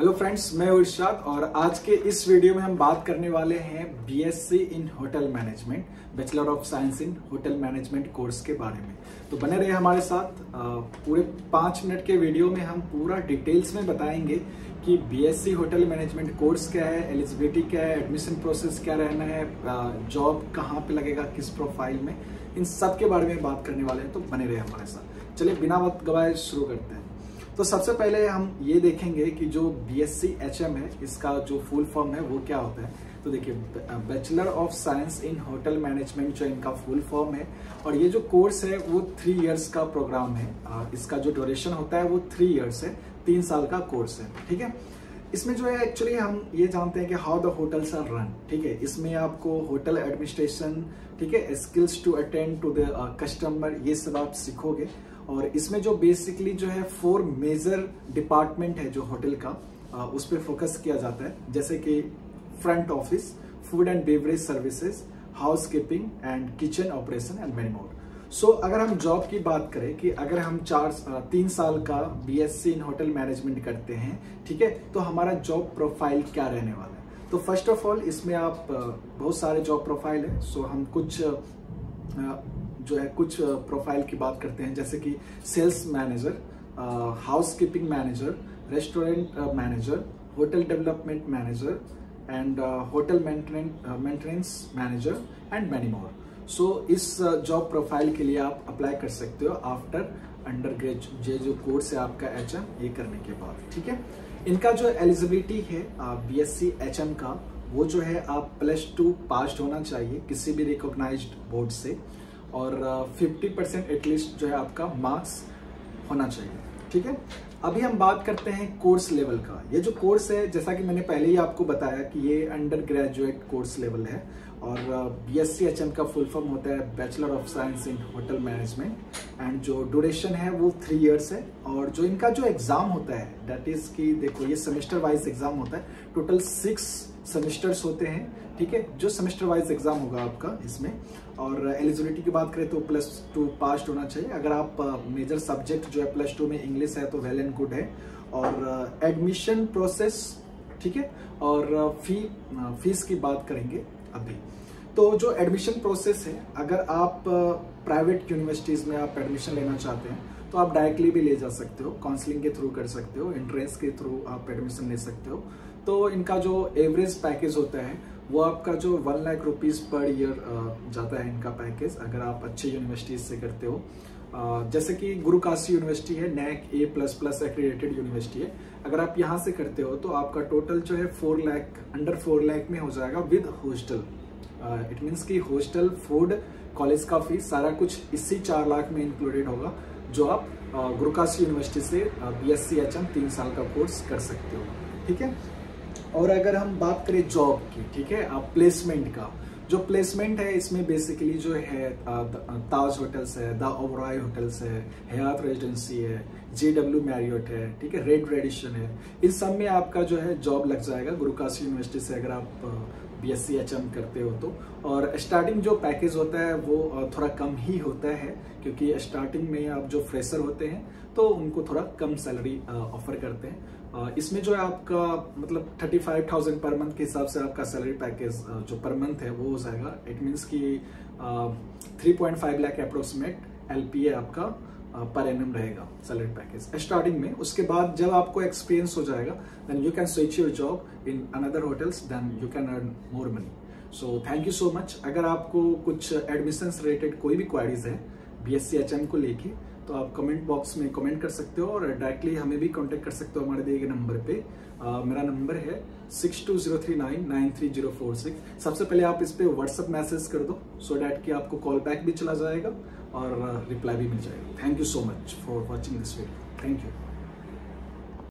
Hello friends, मैं इरशाद और आज के इस वीडियो में हम बात करने वाले हैं BSc in hotel management, bachelor of science in hotel management course के बारे में। तो बने रहिए हमारे साथ। पूरे 5 मिनट के वीडियो में हम पूरा डिटेल्स में बताएंगे कि बीएससी होटल मैनेजमेंट कोर्स क्या है, एलिजिबिलिटी क्या है, एडमिशन प्रोसेस क्या रहना है, जॉब कहाँ पर लगेगा, किस प्रोफाइल में, इन सब के बारे में बात करने वाले हैं। तो बने रहे हमारे साथ। चलिए बिना वक्त गवाए शुरू करते हैं। तो सबसे पहले हम ये देखेंगे कि जो BSc HM है, इसका जो फुल फॉर्म है वो क्या होता है। तो देखिए, bachelor of science in hotel management जो इनका फुल फॉर्म है, और ये जो कोर्स है वो 3 इयर्स का प्रोग्राम है। इसका जो ड्यूरेशन होता है वो 3 इयर्स है, 3 साल का कोर्स है, ठीक है। इसमें जो है एक्चुअली हम ये जानते हैं कि how the hotels are run, ठीक है। इसमें आपको होटल एडमिनिस्ट्रेशन, ठीक है, skills to attend to the customer, ये सब आप सीखोगे। और इसमें जो बेसिकली जो है 4 मेजर डिपार्टमेंट है जो होटल का, उस पर फोकस किया जाता है, जैसे कि front office, food and beverage services, housekeeping and kitchen operation and many more. So अगर हम जॉब की बात करें कि अगर हम 3 साल का बीएससी इन होटल मैनेजमेंट करते हैं, ठीक है, तो हमारा जॉब प्रोफाइल क्या रहने वाला है। तो फर्स्ट ऑफ ऑल इसमें आप बहुत सारे जॉब प्रोफाइल है, सो हम कुछ प्रोफाइल की बात करते हैं, जैसे कि sales manager, housekeeping manager, restaurant manager, hotel development manager and hotel maintenance manager and many more. So इस जॉब प्रोफाइल के लिए आप अप्लाई कर सकते हो आफ्टर अंडरग्रेजुएट, ये जो कोर्स है आपका HM, ये करने के बाद, ठीक है। इनका जो एलिजिबिलिटी है BSc HM का, वो जो है आप +2 पास्ड होना चाहिए किसी भी रिकॉग्नाइज्ड बोर्ड से, और 50% एटलीस्ट जो है आपका मार्क्स होना चाहिए, ठीक है। अभी हम बात करते हैं कोर्स लेवल का। ये जो कोर्स है, जैसा कि मैंने पहले ही आपको बताया कि ये अंडर ग्रेजुएट कोर्स लेवल है, और BSc HM का फुल फॉर्म होता है bachelor of science in hotel management, and जो ड्यूरेशन है वो 3 इयर्स है। और जो इनका जो एग्ज़ाम होता है, दैट इज़ कि देखो ये सेमेस्टर वाइज एग्ज़ाम होता है, टोटल 6 सेमेस्टर्स होते हैं, ठीक है, जो सेमेस्टर वाइज एग्ज़ाम होगा आपका इसमें। और एलिजिबिलिटी की बात करें तो +2 पास होना चाहिए। अगर आप मेजर सब्जेक्ट जो है +2 में इंग्लिश है तो वेल एंड गुड है। और एडमिशन प्रोसेस, ठीक है, और फीस की बात करेंगे अभी। तो जो एडमिशन प्रोसेस है, अगर आप प्राइवेट यूनिवर्सिटीज़ में आप एडमिशन लेना चाहते हैं तो आप डायरेक्टली भी ले जा सकते हो, काउंसलिंग के थ्रू कर सकते हो, एंट्रेंस के थ्रू आप एडमिशन ले सकते हो। तो इनका जो एवरेज पैकेज होता है वो आपका जो 1 लाख रुपीज़ पर ईयर जाता है इनका पैकेज, अगर आप अच्छे यूनिवर्सिटीज़ से करते हो। जैसे कि गुरु काशी यूनिवर्सिटी है, NAC A++ एक्रेडिटेड यूनिवर्सिटी है, अगर आप यहाँ से करते हो तो आपका टोटल जो है 4 लाख, अंडर 4 लाख में हो जाएगा विद हॉस्टल। इट मीन्स कि हॉस्टल, फूड, कॉलेज का फीस, सारा कुछ इसी 4 लाख में इंक्लूडेड होगा, जो आप गुरु काशी यूनिवर्सिटी से BSc HM 3 साल का कोर्स कर सकते हो, ठीक है। और अगर हम बात करें जॉब की, ठीक है, आप प्लेसमेंट का, जो प्लेसमेंट है इसमें बेसिकली जो है ताज होटल्स है, द ओबरॉय होटल्स है, हयात रेजिडेंसी है, JW मैरियट है, ठीक है, रेड रेडिशन है, इस सब में आपका जो है जॉब लग जाएगा गुरु काशी यूनिवर्सिटी से अगर आप BSc HM करते हो तो। और स्टार्टिंग जो पैकेज होता है वो थोड़ा कम ही होता है, क्योंकि स्टार्टिंग में आप जो फ्रेशर होते हैं तो उनको थोड़ा कम सैलरी ऑफर करते हैं। इसमें जो है आपका मतलब 35,000 पर मंथ के हिसाब से आपका सैलरी पैकेज जो पर मंथ है वो हो जाएगा। इट मीन्स कि 3.5 लाख अप्रोक्सीमेट LPA आपका पर एनम रहेगा सैलरी पैकेज स्टार्टिंग में। उसके बाद जब आपको एक्सपीरियंस हो जाएगा, then you can switch your job in another hotels, then you can earn more money. So thank you so much. अगर आपको कुछ एडमिशन रिलेटेड कोई भी क्वारीज है BSc HM को लेके, तो आप कमेंट बॉक्स में कमेंट कर सकते हो, और डायरेक्टली हमें भी कांटेक्ट कर सकते हो हमारे दिए गए नंबर पे। मेरा नंबर है 6203993046। सबसे पहले आप इस पे व्हाट्सअप मैसेज कर दो, सो डैट कि आपको कॉल बैक भी चला जाएगा और रिप्लाई भी मिल जाएगा। Thank you so much for watching this video. Thank you.